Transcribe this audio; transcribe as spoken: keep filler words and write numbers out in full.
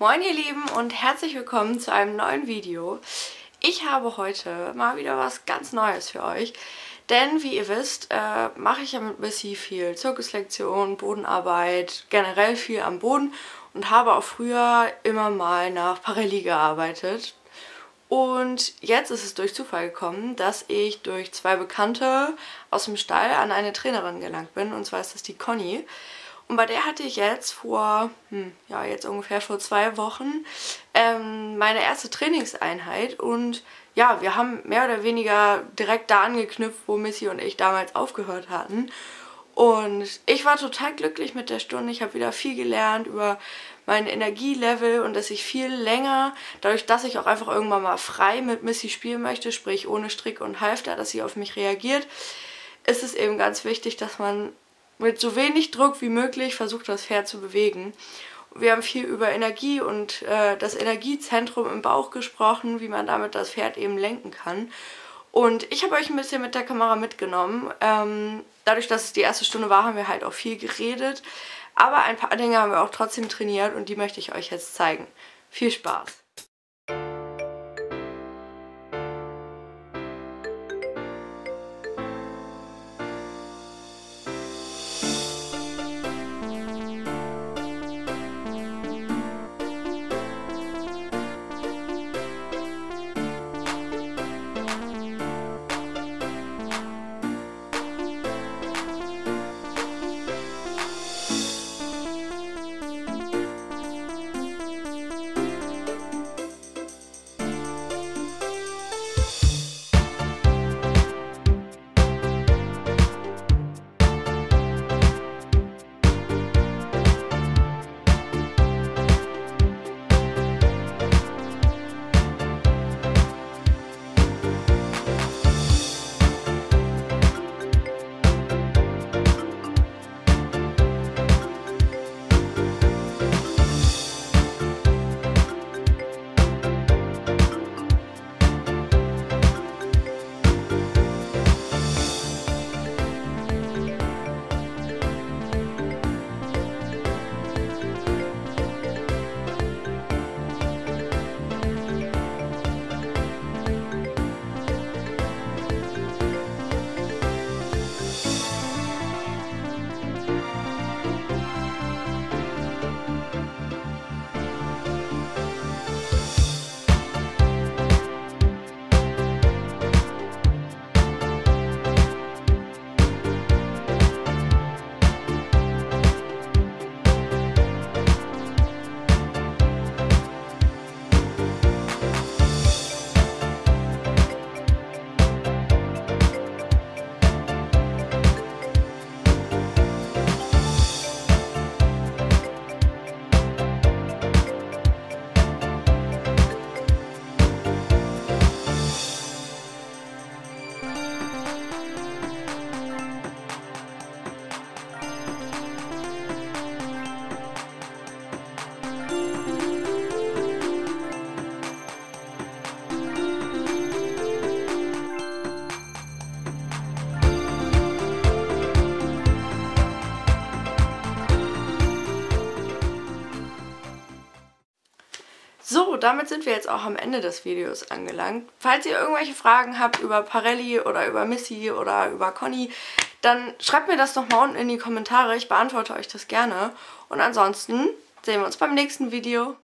Moin ihr Lieben und herzlich willkommen zu einem neuen Video. Ich habe heute mal wieder was ganz Neues für euch, denn wie ihr wisst, äh, mache ich ja mit Missy viel Zirkuslektionen, Bodenarbeit, generell viel am Boden und habe auch früher immer mal nach Parelli gearbeitet. Und jetzt ist es durch Zufall gekommen, dass ich durch zwei Bekannte aus dem Stall an eine Trainerin gelangt bin, und zwar ist das die Conny. Und bei der hatte ich jetzt vor, hm, ja jetzt ungefähr vor zwei Wochen, ähm, meine erste Trainingseinheit. Und ja, wir haben mehr oder weniger direkt da angeknüpft, wo Missy und ich damals aufgehört hatten. Und ich war total glücklich mit der Stunde. Ich habe wieder viel gelernt über mein Energielevel und dass ich viel länger, dadurch, dass ich auch einfach irgendwann mal frei mit Missy spielen möchte, sprich ohne Strick und Halfter, dass sie auf mich reagiert, ist es eben ganz wichtig, dass man mit so wenig Druck wie möglich versucht, das Pferd zu bewegen. Wir haben viel über Energie und äh, das Energiezentrum im Bauch gesprochen, wie man damit das Pferd eben lenken kann. Und ich habe euch ein bisschen mit der Kamera mitgenommen. Ähm, dadurch, dass es die erste Stunde war, haben wir halt auch viel geredet. Aber ein paar Dinge haben wir auch trotzdem trainiert und die möchte ich euch jetzt zeigen. Viel Spaß! So, damit sind wir jetzt auch am Ende des Videos angelangt. Falls ihr irgendwelche Fragen habt über Parelli oder über Missy oder über Conny, dann schreibt mir das nochmal unten in die Kommentare. Ich beantworte euch das gerne. Und ansonsten sehen wir uns beim nächsten Video.